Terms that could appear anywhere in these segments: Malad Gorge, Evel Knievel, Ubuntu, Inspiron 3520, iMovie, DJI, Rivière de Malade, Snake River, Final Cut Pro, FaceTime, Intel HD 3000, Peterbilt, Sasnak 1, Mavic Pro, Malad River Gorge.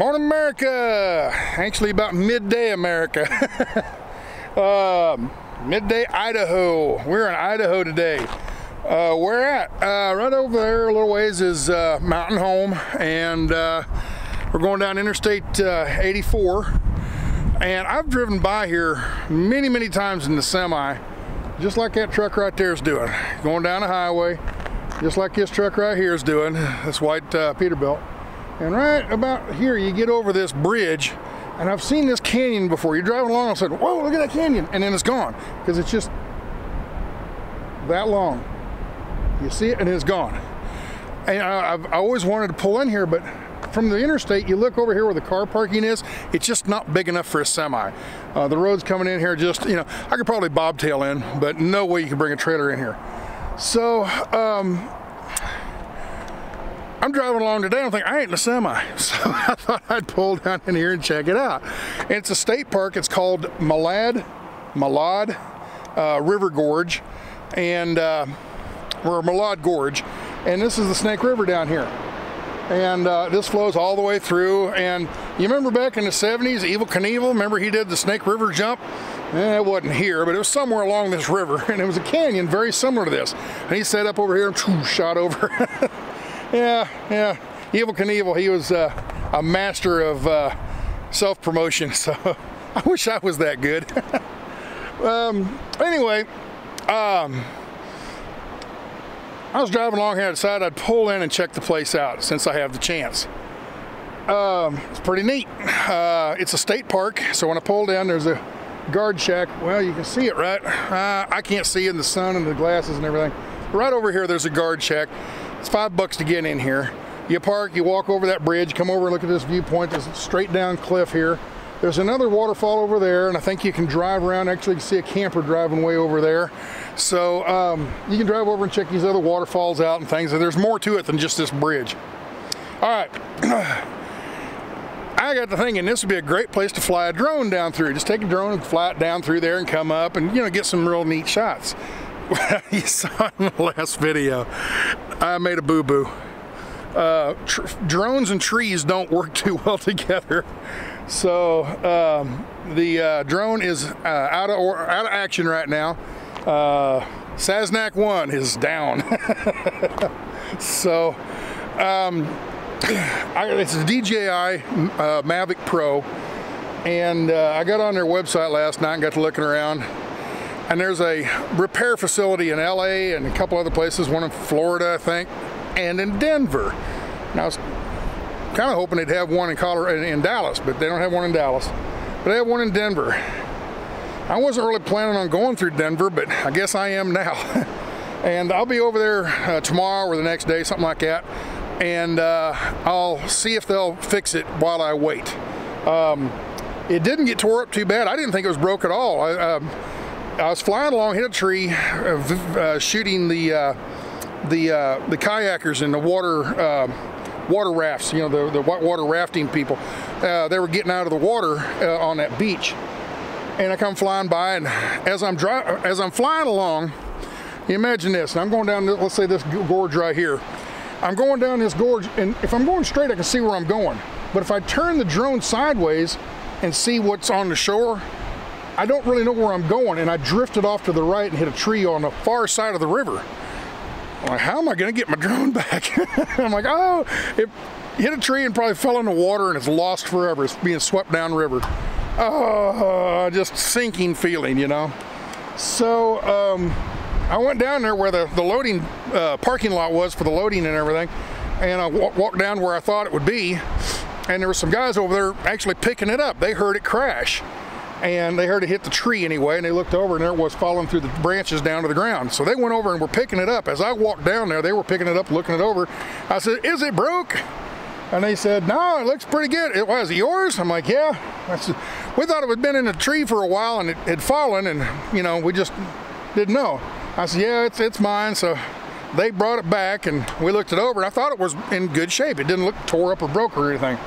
Morning America, actually about midday America. Midday Idaho. We're in Idaho today. Where at? Right over there a little ways is Mountain Home, and we're going down Interstate 84, and I've driven by here many times in the semi, just like that truck right there is doing, going down a highway, just like this truck right here is doing, this white Peterbilt. And right about here you get over this bridge, and I've seen this canyon before. You're driving along and said, whoa, look at that canyon, and then it's gone because it's just that long. You see it and it's gone. And I've always wanted to pull in here, but from the interstate, you look over here where the car parking is, it's just not big enough for a semi. The road's coming in here just, you know, I could probably bobtail in, but no way you can bring a trailer in here. So I'm driving along today, I'm thinking, I ain't in a semi. So I thought I'd pull down in here and check it out. And it's a state park, it's called Malad River Gorge, and or Malad Gorge, and this is the Snake River down here. And this flows all the way through, and you remember back in the 70s, Evel Knievel, remember he did the Snake River jump? It wasn't here, but it was somewhere along this river, and it was a canyon very similar to this. And he set up over here and whoosh, shot over. yeah, Evel Knievel, he was a master of self-promotion, so I wish I was that good. Anyway, I was driving along here, I decided I'd pull in and check the place out since I have the chance. It's pretty neat. It's a state park, so when I pull down, there's a guard shack. Well, you can see it, right? I can't see in the sun and the glasses and everything. But right over here, there's a guard shack. It's $5 to get in here. You park, you walk over that bridge, come over and look at this viewpoint. There's a straight down cliff here. There's another waterfall over there, and I think you can drive around. Actually, you can see a camper driving way over there. So you can drive over and check these other waterfalls out and things. There's more to it than just this bridge. All right. I got to thinking this would be a great place to fly a drone down through. Just take a drone and fly it down through there and come up and, you know, get some real neat shots. You saw in the last video, I made a boo-boo. Drones and trees don't work too well together. So the drone is out of action right now. Sasnak 1 is down. So it's a DJI Mavic Pro, and I got on their website last night and got to looking around, and there's a repair facility in LA and a couple other places, one in Florida I think, and in Denver. And I was kind of hoping they'd have one in Colorado, in Dallas, but they don't have one in Dallas. But they have one in Denver. I wasn't really planning on going through Denver, but I guess I am now. And I'll be over there tomorrow or the next day, something like that. And I'll see if they'll fix it while I wait. It didn't get tore up too bad. I didn't think it was broke at all. I was flying along, hit a tree, shooting the kayakers in the water. Water rafts, you know, the whitewater rafting people. They were getting out of the water on that beach, and I come flying by, and as I'm flying along, you imagine this, and I'm going down, let's say this gorge right here. I'm going down this gorge, and if I'm going straight, I can see where I'm going. But if I turn the drone sideways and see what's on the shore, I don't really know where I'm going, and I drifted off to the right and hit a tree on the far side of the river. I'm like, how am I going to get my drone back? I'm like, oh, it hit a tree and probably fell in the water and it's lost forever. It's being swept down river. Oh, just sinking feeling, you know. So I went down there where the loading parking lot was for the loading and everything. And I walked down where I thought it would be. And there were some guys over there actually picking it up. They heard it crash. And they heard it hit the tree anyway, and they looked over, and there it was falling through the branches down to the ground. So they went over and were picking it up. As I walked down there, they were picking it up, looking it over. I said, is it broke? And they said, no, it looks pretty good. It was, it yours? I'm like, yeah. I said, we thought it had been in a tree for a while, and it had fallen, and, you know, we just didn't know. I said, yeah, it's mine. So they brought it back, and we looked it over, and I thought it was in good shape. It didn't look tore up or broke or anything.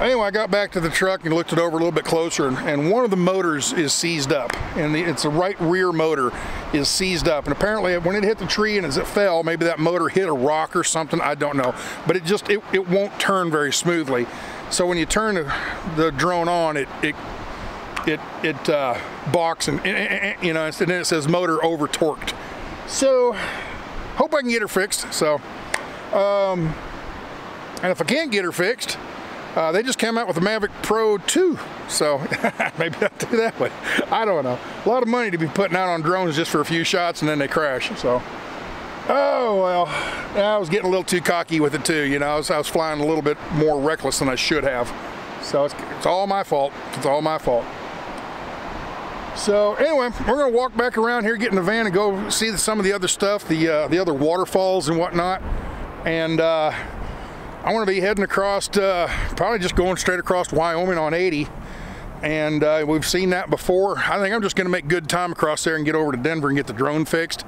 Anyway, I got back to the truck and looked it over a little bit closer, and one of the motors is seized up, and it's the right rear motor is seized up, and apparently when it hit the tree and as it fell, maybe that motor hit a rock or something, I don't know, but it won't turn very smoothly. So when you turn the drone on, it balks and you know, and then it says motor over torqued. So hope I can get her fixed. So and if I can't get her fixed, they just came out with the Mavic Pro 2, so maybe I'll do that one. I don't know. A lot of money to be putting out on drones just for a few shots and then they crash. So, oh well, I was getting a little too cocky with it too. You know, I was flying a little bit more reckless than I should have. So it's all my fault. It's all my fault. So anyway, we're gonna walk back around here, get in the van, and go see some of the other stuff, the other waterfalls and whatnot, and. I want to be heading across, probably just going straight across Wyoming on 80, and we've seen that before. I think I'm just going to make good time across there and get over to Denver and get the drone fixed.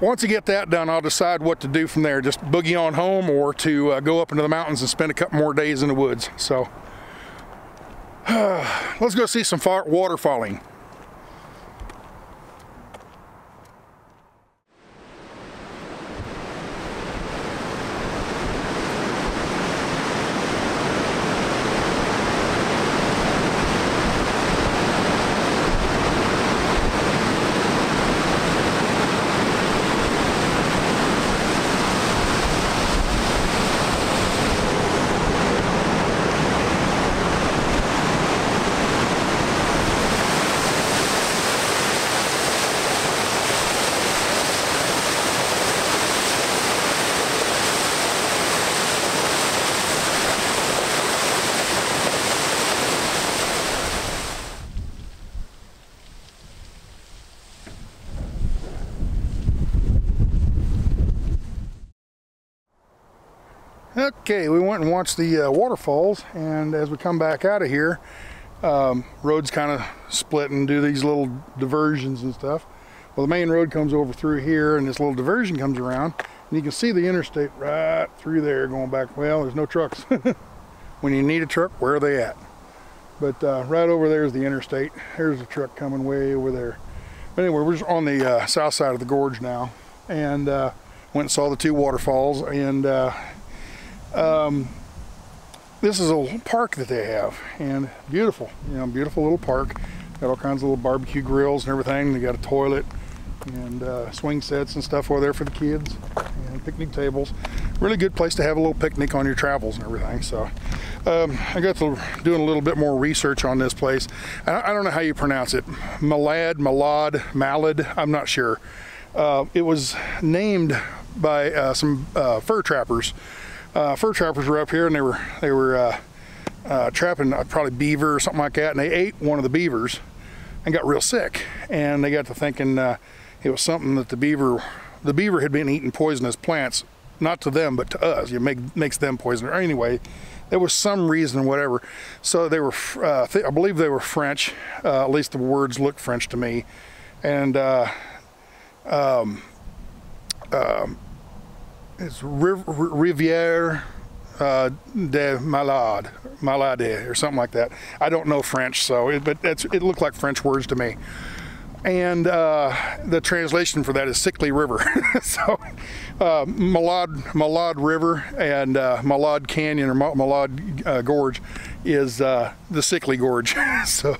Once I get that done, I'll decide what to do from there, just boogie on home or to go up into the mountains and spend a couple more days in the woods. So let's go see some waterfalling. Okay, we went and watched the waterfalls, and as we come back out of here, roads kind of split and do these little diversions and stuff. Well, the main road comes over through here, and this little diversion comes around, and you can see the interstate right through there going back. Well, there's no trucks. When you need a truck, where are they at? But right over there is the interstate. There's a truck coming way over there. But anyway, we're just on the south side of the gorge now, and went and saw the two waterfalls, and this is a little park that they have, and beautiful, you know, beautiful little park. Got all kinds of little barbecue grills and everything. They got a toilet and swing sets and stuff over there for the kids, and picnic tables. Really good place to have a little picnic on your travels and everything. So I got to doing a little bit more research on this place. I don't know how you pronounce it. Malad, I'm not sure. It was named by some fur trappers. Fur trappers were up here, and they were trapping probably beaver or something like that, and they ate one of the beavers and got real sick, and they got to thinking it was something that the beaver had been eating poisonous plants, not to them but to us. It makes them poisonous. Anyway, there was some reason, whatever. So they were I believe they were French, at least the words looked French to me, and it's Rivière de Malade or something like that. I don't know French, so it looked like French words to me. And the translation for that is Sickly River. So Malad River and Malad Canyon or Malad Gorge is the Sickly Gorge. So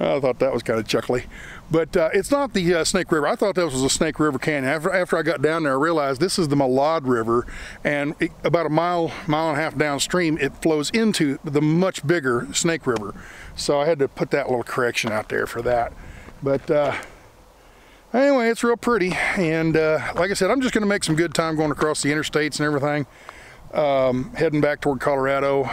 I thought that was kind of chuckly. But it's not the Snake River. I thought that was a Snake River canyon. After I got down there, I realized this is the Malad River, and about a mile and a half downstream, it flows into the much bigger Snake River. So I had to put that little correction out there for that. But anyway, it's real pretty. And like I said, I'm just going to make some good time going across the interstates and everything, heading back toward Colorado.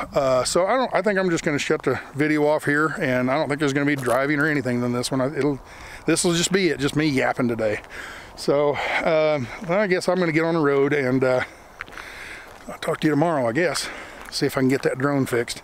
So I think I'm just going to shut the video off here, and I don't think there's going to be driving or anything in this one. This will just be it, just me yapping today. So I guess I'm going to get on the road, and I'll talk to you tomorrow, I guess. See if I can get that drone fixed.